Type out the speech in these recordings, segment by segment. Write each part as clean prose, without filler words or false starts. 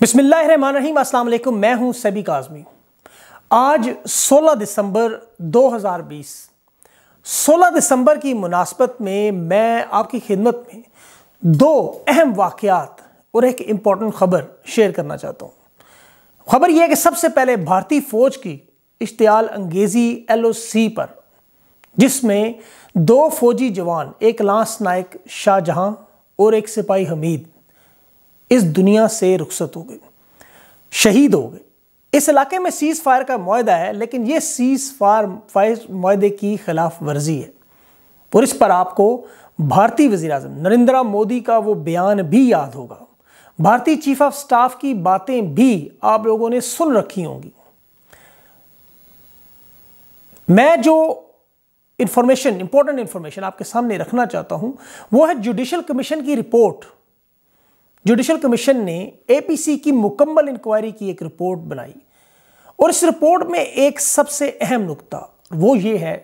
बिस्मिल्लाहिर्रहमानिर्रहीम, अस्सलाम वालेकुम। मैं हूं सबी काज़मी। आज 16 दिसंबर 2020 की मुनासबत में मैं आपकी खिदमत में दो अहम वाक़यात और एक इम्पॉर्टेंट ख़बर शेयर करना चाहता हूं। ख़बर यह है कि सबसे पहले भारतीय फ़ौज की इश्तियाल अंगेज़ी LOC पर, जिसमें 2 फ़ौजी जवान, एक लांस नायक शाहजहां और एक सिपाही हमीद, इस दुनिया से रुखसत हो गए, शहीद हो गए। इस इलाके में सीज़ फायर का मुआहदा है, लेकिन ये सीज़ फायर मुआहदे की खिलाफ वर्जी है। और इस पर आपको भारतीय वज़ीर-ए-आज़म नरेंद्र मोदी का वो बयान भी याद होगा, भारतीय चीफ ऑफ स्टाफ की बातें भी आप लोगों ने सुन रखी होंगी। मैं जो इंपॉर्टेंट इंफॉर्मेशन आपके सामने रखना चाहता हूं वो है जुडिशल कमीशन की रिपोर्ट। जुडिशल कमीशन ने APC की मुकम्मल इंक्वायरी की एक रिपोर्ट बनाई, और इस रिपोर्ट में एक सबसे अहम नुक्ता वो ये है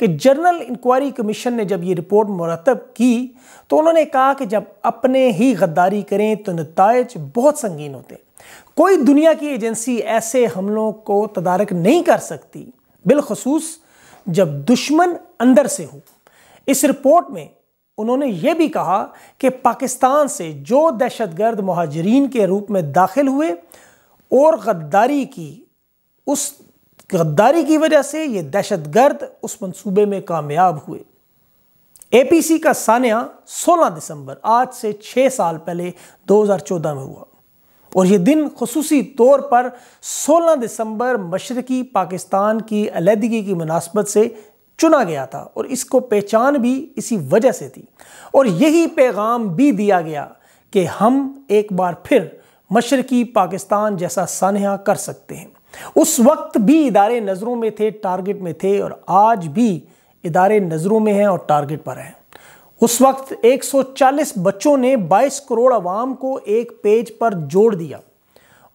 कि जनरल इंक्वायरी कमीशन ने जब ये रिपोर्ट मुरतब की तो उन्होंने कहा कि जब अपने ही गद्दारी करें तो नताइज बहुत संगीन होते। कोई दुनिया की एजेंसी ऐसे हमलों को तदारक नहीं कर सकती, बिलखसूस जब दुश्मन अंदर से हो। इस रिपोर्ट में उन्होंने ये भी कहा कि पाकिस्तान से जो दहशतगर्द मुहाजिरीन के रूप में दाखिल हुए और गद्दारी की, उस गद्दारी की वजह से ये दहशतगर्द उस मंसूबे में कामयाब हुए। APC का सानिया 16 दिसंबर आज से 6 साल पहले 2014 में हुआ, और ये दिन खुसूसी तौर पर 16 दिसंबर मशरकी पाकिस्तान की अलहदगी की मुनासबत से चुना गया था, और इसको पहचान भी इसी वजह से थी। और यही पैगाम भी दिया गया कि हम एक बार फिर मशरकी पाकिस्तान जैसा सानहा कर सकते हैं। उस वक्त भी इदारे नज़रों में थे, टारगेट में थे, और आज भी इदारे नज़रों में हैं और टारगेट पर हैं। उस वक्त 140 बच्चों ने 22 करोड़ आवाम को एक पेज पर जोड़ दिया,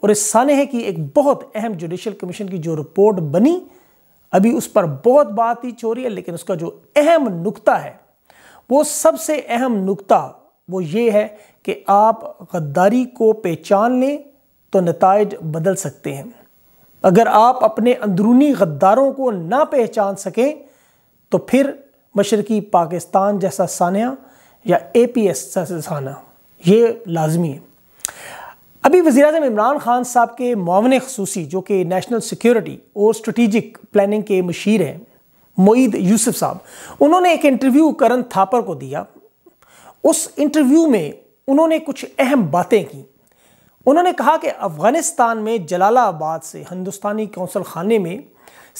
और इस सानहे की एक बहुत अहम जुडिशल कमीशन की जो रिपोर्ट बनी, अभी उस पर बहुत बात ही हो रही है, लेकिन उसका जो अहम नुक्ता है, वो सबसे अहम नुक्ता वो ये है कि आप गद्दारी को पहचान लें तो नताइज बदल सकते हैं। अगर आप अपने अंदरूनी गद्दारों को ना पहचान सकें तो फिर मशरकी पाकिस्तान जैसा सानिया या APS जैसा साना ये लाजमी है। अभी वज़ीर-ए-आज़म इमरान खान साहब के मुआवन खसूसी, जो कि नेशनल सिक्योरिटी और स्ट्रेटिजिक प्लानिंग के मशीर हैं, मोद यूसुफ़ साहब, उन्होंने एक इंटरव्यू करण थापर को दिया। उस इंटरव्यू में उन्होंने कुछ अहम बातें की। उन्होंने कहा कि अफ़गानिस्तान में जलालाबाद से हिंदुस्तानी कौंसल खाने में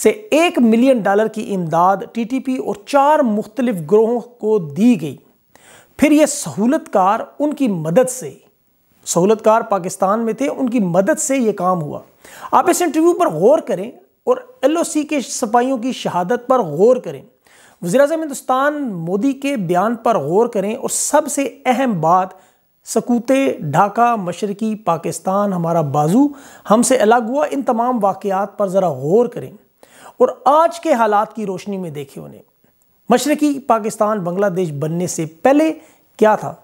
से $1 मिलियन की इमदाद TTP और 4 मुख्तलिफ ग्रोहों को दी गई। फिर ये सहूलतकार उनकी मदद से, सहूलतकार पाकिस्तान में थे, उनकी मदद से ये काम हुआ। आप इस इंटरव्यू पर गौर करें और LOC के सिपाहियों की शहादत पर गौर करें, वज़ीर-ए-आज़म हिंदुस्तान मोदी के बयान पर गौर करें, और सबसे अहम बात, सकूते ढाका मशरकी पाकिस्तान हमारा बाजू हमसे अलग हुआ, इन तमाम वाक़यात पर ज़रा गौर करें और आज के हालात की रोशनी में देखें उन्हें। मशरकी पाकिस्तान बांग्लादेश बनने से पहले क्या था।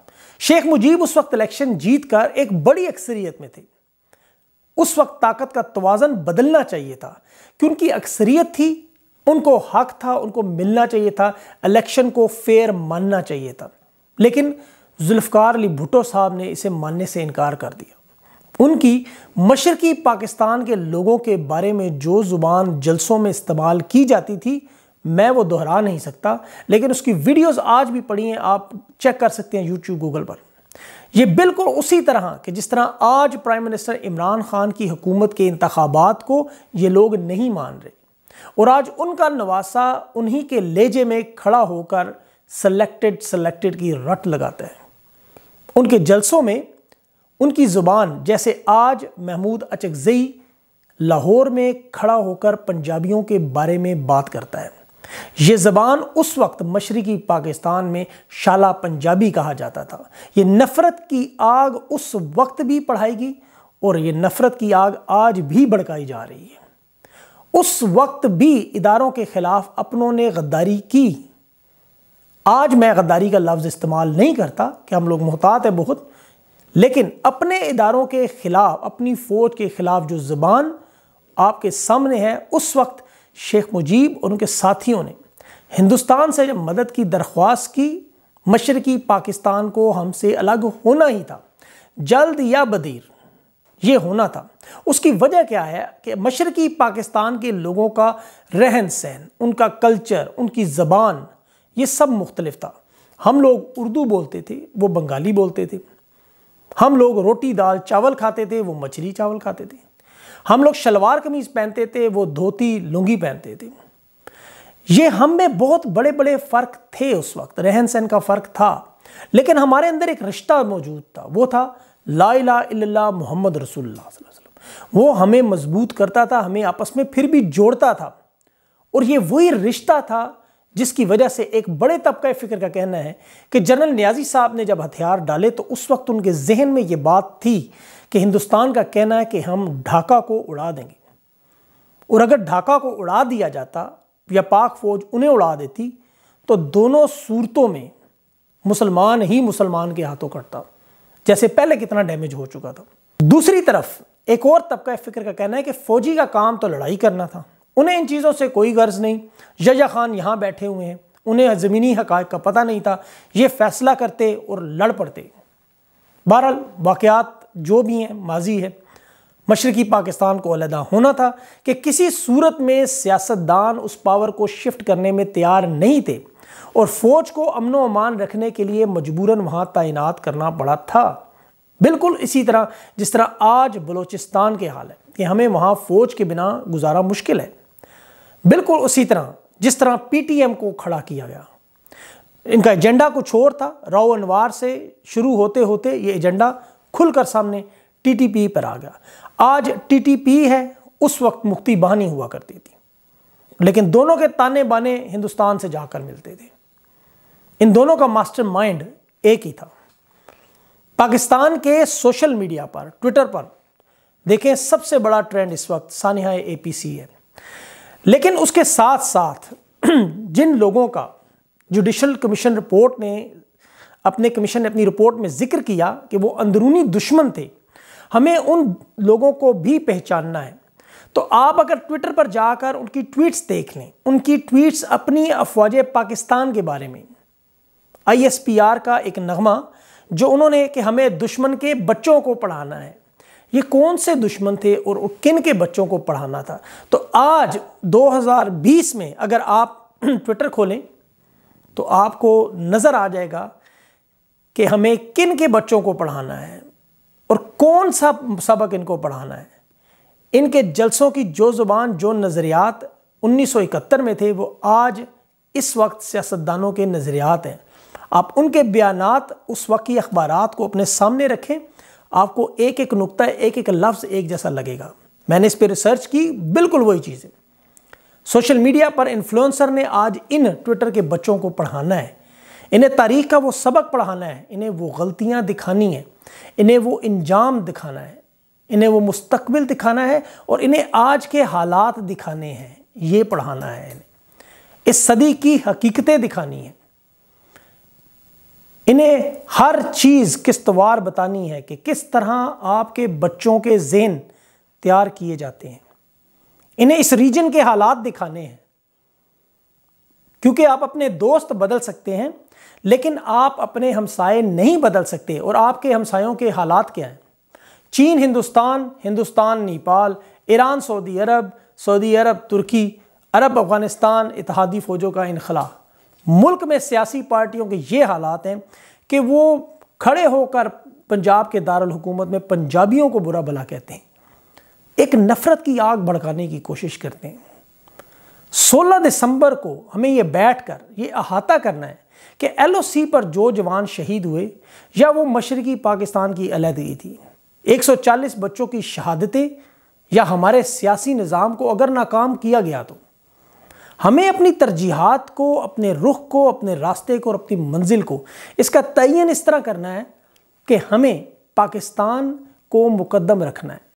शेख मुजीब उस वक्त इलेक्शन जीतकर एक बड़ी अक्सरियत में थे। उस वक्त ताकत का तवाज़न बदलना चाहिए था, क्योंकि अक्सरियत थी, उनको हक था, उनको मिलना चाहिए था, इलेक्शन को फेयर मानना चाहिए था, लेकिन ज़ुल्फकार अली भुटो साहब ने इसे मानने से इनकार कर दिया। उनकी मशरकी पाकिस्तान के लोगों के बारे में जो ज़ुबान जलसों में इस्तेमाल की जाती थी, मैं वो दोहरा नहीं सकता, लेकिन उसकी वीडियोस आज भी पड़ी हैं, आप चेक कर सकते हैं YouTube, Google पर। ये बिल्कुल उसी तरह कि जिस तरह आज प्राइम मिनिस्टर इमरान खान की हुकूमत के इंतखाबात को ये लोग नहीं मान रहे, और आज उनका नवासा उन्हीं के लेजे में खड़ा होकर सेलेक्टेड की रट लगाता है। उनके जलसों में उनकी ज़ुबान, जैसे आज महमूद अचगजई लाहौर में खड़ा होकर पंजाबियों के बारे में बात करता है। ये ज़बान उस वक्त मशरकी पाकिस्तान में शाला पंजाबी कहा जाता था। ये नफ़रत की आग उस वक्त भी पढ़ाई गई, और ये नफ़रत की आग आज भी भड़काई जा रही है। उस वक्त भी इदारों के ख़िलाफ़ अपनों ने गद्दारी की। आज मैं गद्दारी का लफ्ज़ इस्तेमाल नहीं करता कि हम लोग मोहतात हैं बहुत, लेकिन अपने इदारों के ख़िलाफ़, अपनी फ़ौज के ख़िलाफ़ जो ज़बान आपके सामने है, उस वक्त शेख मुजीब और उनके साथियों ने हिंदुस्तान से जब मदद की दरख्वास्त की, मशरक़ी पाकिस्तान को हमसे अलग होना ही था, जल्द या बदीर ये होना था। उसकी वजह क्या है कि मशरक़ी पाकिस्तान के लोगों का रहन सहन, उनका कल्चर, उनकी ज़बान, ये सब मुख्तलिफ था। हम लोग उर्दू बोलते थे, वो बंगाली बोलते थे। हम लोग रोटी दाल चावल खाते थे, वो मछली चावल खाते थे। हम लोग शलवार कमीज़ पहनते थे, वो धोती लुंगी पहनते थे। ये हम में बहुत बड़े बड़े फ़र्क थे, उस वक्त रहन सहन का फ़र्क था, लेकिन हमारे अंदर एक रिश्ता मौजूद था। वो था ला इलाहा इल्लल्लाह मोहम्मद रसूलुल्लाह सल्लल्लाहु अलैहि वसल्लम। वो हमें मजबूत करता था, हमें आपस में फिर भी जोड़ता था। और ये वही रिश्ता था जिसकी वजह से एक बड़े तबका फ़िक्र का कहना है कि जनरल नियाजी साहब ने जब हथियार डाले तो उस वक्त उनके जहन में ये बात थी कि हिंदुस्तान का कहना है कि हम ढाका को उड़ा देंगे, और अगर ढाका को उड़ा दिया जाता या पाक फ़ौज उन्हें उड़ा देती तो दोनों सूरतों में मुसलमान ही मुसलमान के हाथों कटता, जैसे पहले कितना डैमेज हो चुका था। दूसरी तरफ एक और तबका फ़िक्र का कहना है कि फ़ौजी का काम तो लड़ाई करना था, उन्हें इन चीज़ों से कोई गर्ज नहीं। याह्या खान यहाँ बैठे हुए हैं, उन्हें ज़मीनी हक़ाइक़ का पता नहीं था, ये फ़ैसला करते और लड़ पड़ते। बहरहाल वाक़यात जो भी हैं माजी है। मशरक़ी पाकिस्तान को अलहदा होना था कि किसी सूरत में सियासतदान उस पावर को शिफ्ट करने में तैयार नहीं थे, और फ़ौज को अमन व अमान रखने के लिए मजबूरन वहाँ तैनात करना पड़ा था। बिल्कुल इसी तरह जिस तरह आज बलूचिस्तान के हाल है कि हमें वहाँ फ़ौज के बिना गुजारा मुश्किल है, बिल्कुल उसी तरह जिस तरह PTM को खड़ा किया गया। इनका एजेंडा कुछ और था, राव अनवार से शुरू होते होते ये एजेंडा खुलकर सामने TTP पर आ गया। आज TTP है, उस वक्त मुक्ति बहानी हुआ करती थी, लेकिन दोनों के ताने बाने हिंदुस्तान से जाकर मिलते थे। इन दोनों का मास्टरमाइंड एक ही था। पाकिस्तान के सोशल मीडिया पर, ट्विटर पर देखें, सबसे बड़ा ट्रेंड इस वक्त सानिहाए APC है, लेकिन उसके साथ साथ जिन लोगों का जुडिशल कमीशन रिपोर्ट ने अपनी रिपोर्ट में जिक्र किया कि वो अंदरूनी दुश्मन थे, हमें उन लोगों को भी पहचानना है। तो आप अगर ट्विटर पर जाकर उनकी ट्वीट्स देख लें, उनकी ट्वीट्स अपनी अफवाज पाकिस्तान के बारे में, ISPR का एक नगमा जो उन्होंने कि हमें दुश्मन के बच्चों को पढ़ाना है, ये कौन से दुश्मन थे और किन के बच्चों को पढ़ाना था। तो आज 2020 में अगर आप ट्विटर खोलें तो आपको नज़र आ जाएगा कि हमें किन के बच्चों को पढ़ाना है और कौन सा सबक इनको पढ़ाना है। इनके जलसों की जो ज़ुबान, जो नज़रियात 1971 में थे, वो आज इस वक्त सियासतदानों के नज़रियात हैं। आप उनके बयानात, उस वक्त की अखबारात को अपने सामने रखें, आपको एक एक नुक्ता, एक एक लफ्ज़ एक जैसा लगेगा। मैंने इस पर रिसर्च की, बिल्कुल वही चीज़ें। सोशल मीडिया पर इन्फ्लुएंसर ने आज इन ट्विटर के बच्चों को पढ़ाना है, इन्हें तारीख़ का वो सबक पढ़ाना है, इन्हें वो गलतियाँ दिखानी हैं, इन्हें वो इंजाम दिखाना है, इन्हें वो मुस्तकबिल दिखाना है, और इन्हें आज के हालात दिखाने हैं, ये पढ़ाना है, इन्हें इस सदी की हकीकतें दिखानी है, इन्हें हर चीज़ किस्तवार बतानी है कि किस तरह आपके बच्चों के ज़हन तैयार किए जाते हैं। इन्हें इस रीजन के हालात दिखाने हैं, क्योंकि आप अपने दोस्त बदल सकते हैं लेकिन आप अपने हमसाये नहीं बदल सकते। और आपके हमसायों के हालात क्या हैं? चीन हिंदुस्तान, हिंदुस्तान नेपाल, ईरान सऊदी अरब, सऊदी अरब तुर्की, अरब अफ़गानिस्तान, इतिहादी फ़ौजों का इनखला। मुल्क में सियासी पार्टियों के ये हालात हैं कि वो खड़े होकर पंजाब के दारुल हुकूमत में पंजाबियों को बुरा भला कहते हैं, एक नफ़रत की आग भड़काने की कोशिश करते हैं। 16 दिसंबर को हमें ये बैठकर ये अहाता करना है कि LOC पर जो जवान शहीद हुए, या वो मशरक़ी पाकिस्तान की अलहदगी थी, 140 बच्चों की शहादतें, या हमारे सियासी निज़ाम को अगर नाकाम किया गया, तो हमें अपनी तरजीहात को, अपने रुख को, अपने रास्ते को और अपनी मंजिल को, इसका तयन इस तरह करना है कि हमें पाकिस्तान को मुकद्दम रखना है।